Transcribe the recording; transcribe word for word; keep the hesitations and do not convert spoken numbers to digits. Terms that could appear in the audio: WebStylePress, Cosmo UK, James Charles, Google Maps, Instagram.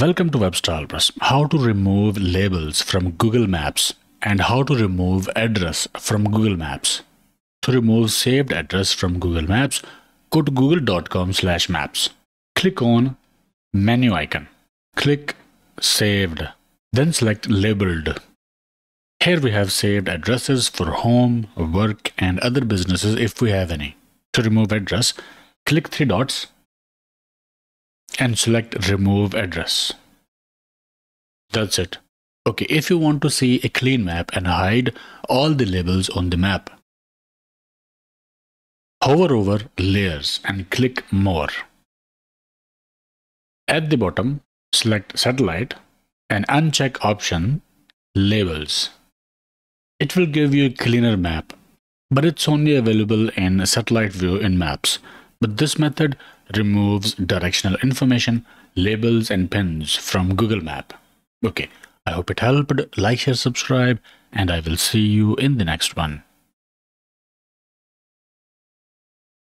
Welcome to WebStylePress. How to remove labels from Google Maps and how to remove address from Google Maps. To remove saved address from Google Maps, go to google dot com slash maps. Click on menu icon. Click saved. Then select labeled. Here we have saved addresses for home, work and other businesses if we have any. To remove address, click three dots and select remove address. That's it. Okay, if you want to see a clean map and hide all the labels on the map, hover over layers and click more. At the bottom, select satellite and uncheck option labels. It will give you a cleaner map, but it's only available in satellite view in maps. But this method removes directional information, labels and pins from Google Map. Okay, I hope it helped. Like, share, subscribe, and I will see you in the next one.